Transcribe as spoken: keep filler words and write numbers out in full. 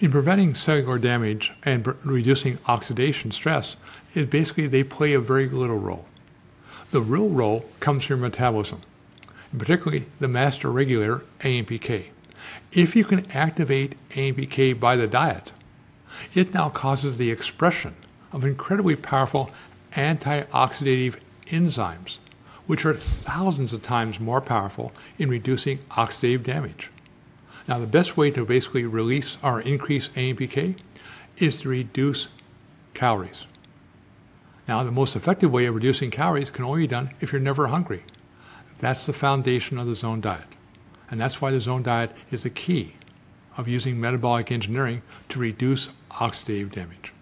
In preventing cellular damage and reducing oxidation stress, it basically they play a very little role. The real role comes from metabolism, and particularly the master regulator, A M P K. If you can activate A M P K by the diet, it now causes the expression of incredibly powerful antioxidative enzymes, which are thousands of times more powerful in reducing oxidative damage. Now, the best way to basically release or increase A M P K is to reduce calories. Now, the most effective way of reducing calories can only be done if you're never hungry. That's the foundation of the zone diet. And that's why the zone diet is the key of using metabolic engineering to reduce oxidative damage.